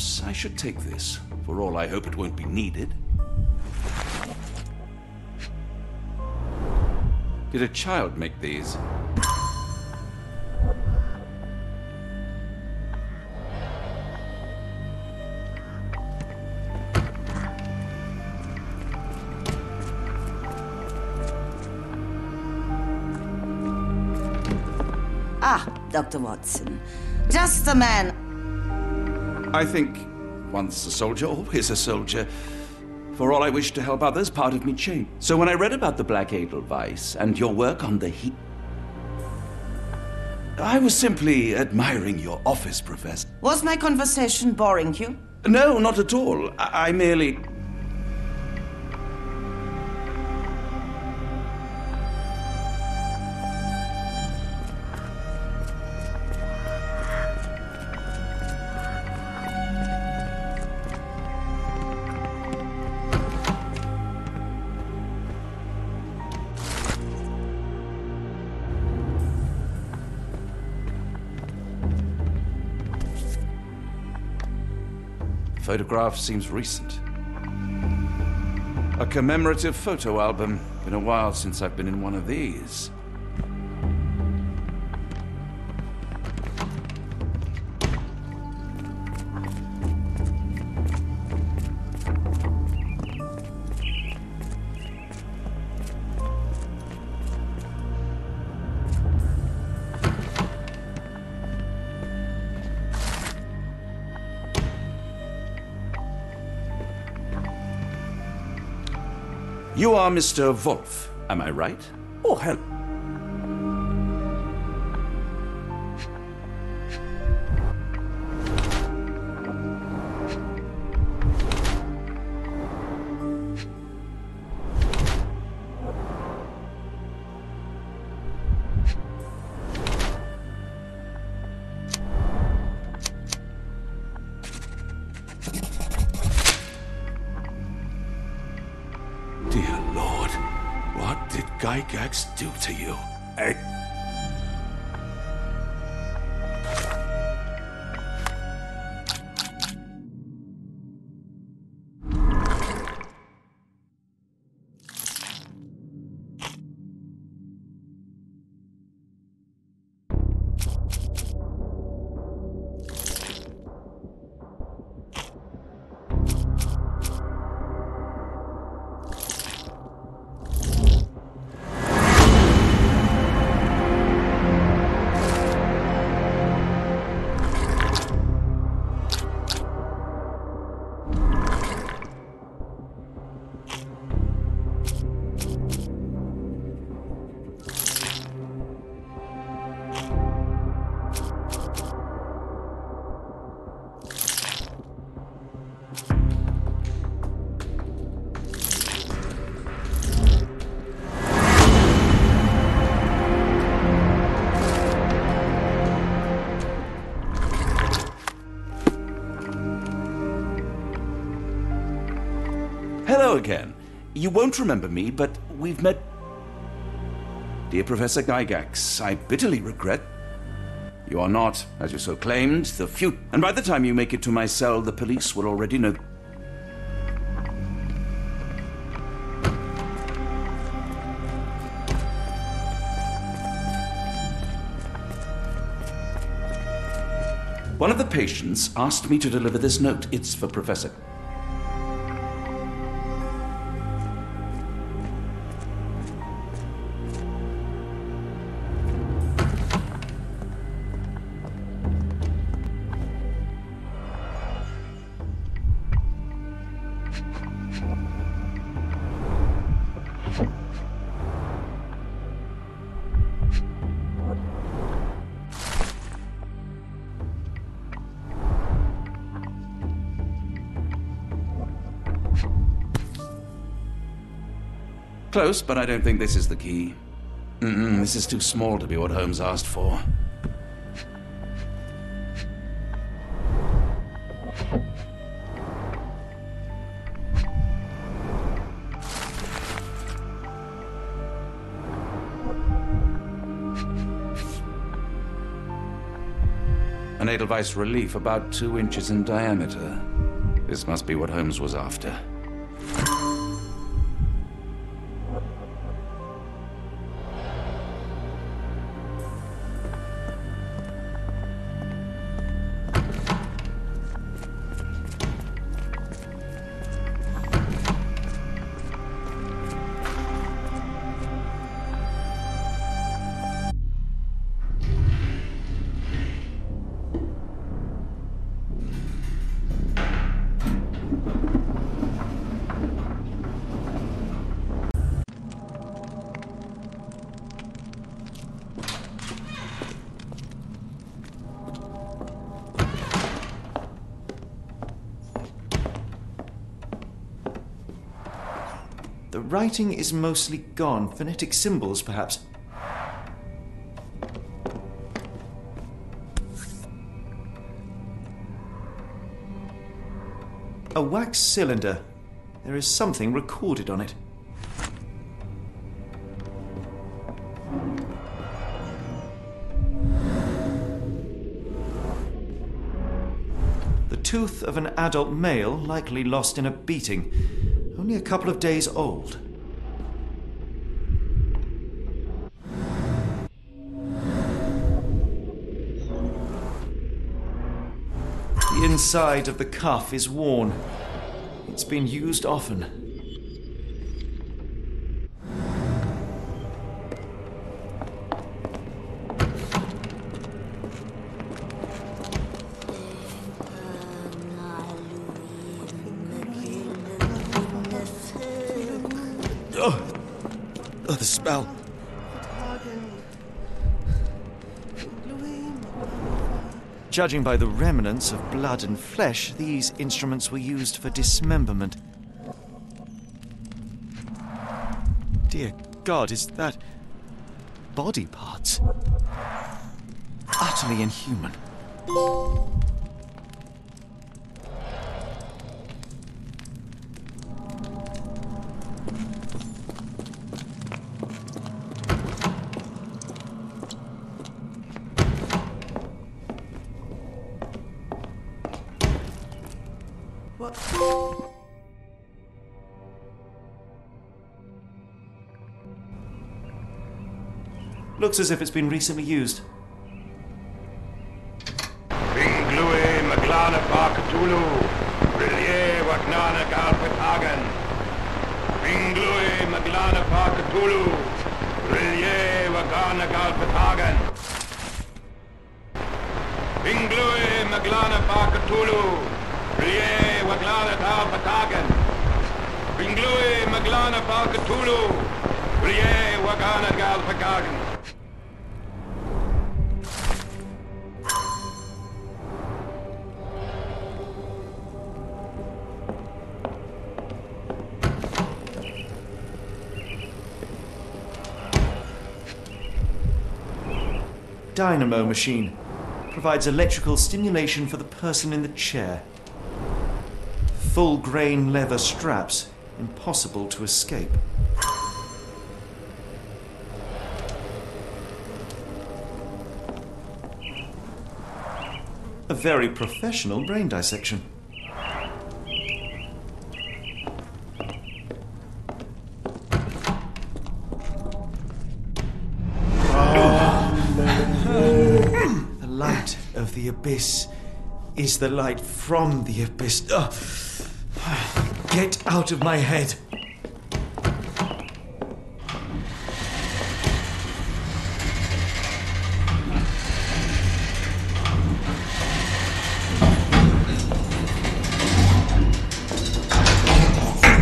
Perhaps I should take this. For all I hope it won't be needed. Did a child make these? Dr. Watson, just a man. I think once a soldier, always a soldier. For all I wish to help others, part of me changed. So when I read about the Black Edelweiss and your work on the heat, I was simply admiring your office, Professor. Was my conversation boring you? No, not at all. I merely... Photograph seems recent. A commemorative photo album. Been a while since I've been in one of these. You are Mr. Wolf, am I right? Oh, hell. Gygax do to you? Again. You won't remember me, but we've met... Dear Professor Gygax, I bitterly regret you are not, as you so claimed, the few... And by the time you make it to my cell, the police will already know... One of the patients asked me to deliver this note. It's for Professor... Close, but I don't think this is the key. This is too small to be what Holmes asked for. An an Edelweiss relief about 2 inches in diameter. This must be what Holmes was after. Writing is mostly gone. Phonetic symbols, perhaps. A wax cylinder. There is something recorded on it. The tooth of an adult male, likely lost in a beating. Only a couple of days old. The inside of the cuff is worn. It's been used often. The spell. Judging by the remnants of blood and flesh, these instruments were used for dismemberment. Dear God, is that... body parts? Utterly inhuman. Looks as if it's been recently used. Bingluim, Maglana Park Tulu, Rillier Wagana Galpatagan. Bingluim, Maglana Park Tulu, Rillier Wagana Galpatagan. Bingluim, Maglana Park Tulu, Rillier Wagana Galpatagan. Bingluim, Maglana Park Tulu, Rillier Wagana Galpatagan. Dynamo machine provides electrical stimulation for the person in the chair. Full grain leather straps, impossible to escape. A very professional brain dissection. The abyss is the light from the abyss. Get out of my head.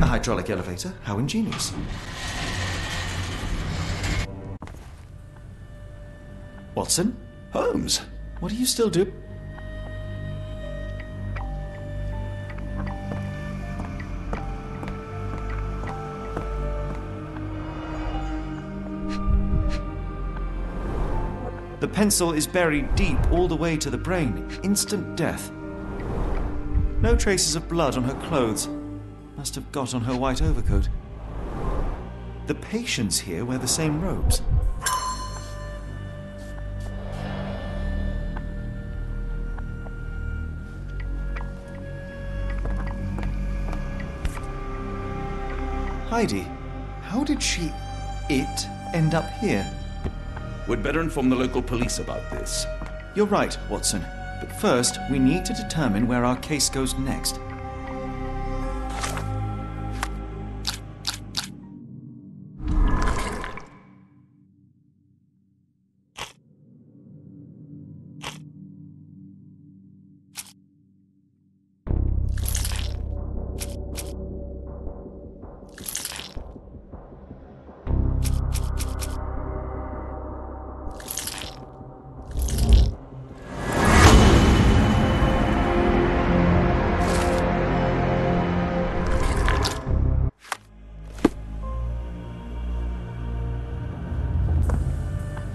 A hydraulic elevator? How ingenious. Watson? Holmes? What do you still do? The pencil is buried deep all the way to the brain. Instant death. No traces of blood on her clothes. Must have got on her white overcoat. The patients here wear the same robes. Heidi, how did it end up here? We'd better inform the local police about this. You're right, Watson. But first, we need to determine where our case goes next.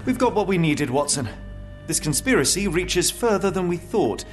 We've got what we needed, Watson. This conspiracy reaches further than we thought.